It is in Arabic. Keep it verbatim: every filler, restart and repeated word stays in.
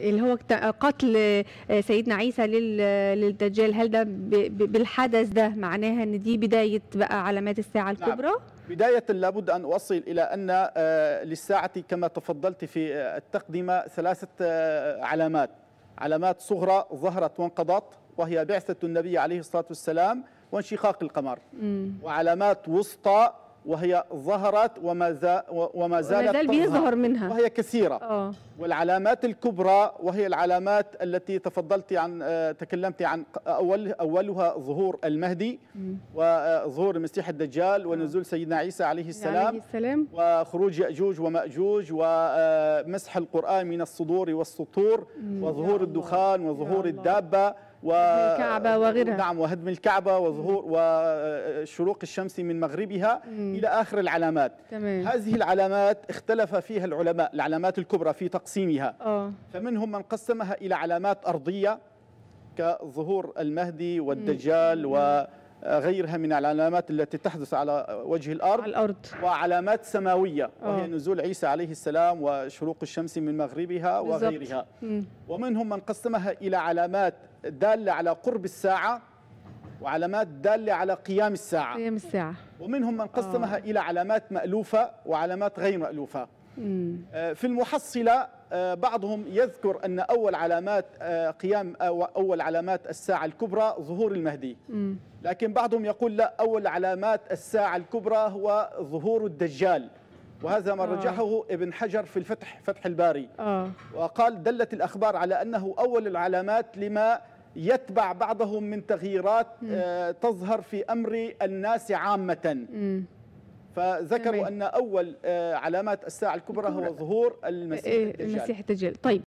اللي هو قتل سيدنا عيسى للدجال، هل ده بالحدث ده معناها ان دي بدايه بقى علامات الساعه الكبرى؟ بدايه لابد ان اوصل الى ان للساعه كما تفضلت في التقدمه ثلاثه علامات، علامات صغرى ظهرت وانقضت وهي بعثه النبي عليه الصلاه والسلام وانشقاق القمر، م. وعلامات وسطى وهي ظهرت وما زالت وما زال بيظهر منها وهي كثيرة. أوه. والعلامات الكبرى وهي العلامات التي تفضلت عن تكلمت عن أول أولها ظهور المهدي م. وظهور المسيح الدجال ونزول أوه. سيدنا عيسى عليه السلام, عليه السلام وخروج يأجوج ومأجوج ومسح القرآن من الصدور والسطور وظهور الدخان وظهور الدابة والكعبة وغيرها، نعم، وهدم الكعبة وظهور وشروق الشمس من مغربها مم. إلى آخر العلامات. تمام. هذه العلامات اختلف فيها العلماء، العلامات الكبرى في تقسيمها، أوه. فمنهم من قسمها إلى علامات أرضية كظهور المهدي والدجال مم. وغيرها من العلامات التي تحدث على وجه الأرض, على الأرض. وعلامات سماوية وهي أوه. نزول عيسى عليه السلام وشروق الشمس من مغربها وغيرها. ومنهم من قسمها إلى علامات دالة على قرب الساعة وعلامات دالة على قيام الساعة, قيام الساعة. ومنهم من قسمها أوه. إلى علامات مألوفة وعلامات غير مألوفة. مم. في المحصلة بعضهم يذكر أن أول علامات قيام أو أول علامات الساعة الكبرى ظهور المهدي. مم. لكن بعضهم يقول لا، أول علامات الساعة الكبرى هو ظهور الدجال، وهذا ما رجحه ابن حجر في الفتح فتح الباري. أوه. وقال دلت الأخبار على أنه أول العلامات لما يتبع بعضهم من تغييرات آه تظهر في أمر الناس عامة. مم. فذكروا أن أول آه علامات الساعة الكبرى هو ظهور المسيح الدجال. المسيح الدجال. طيب.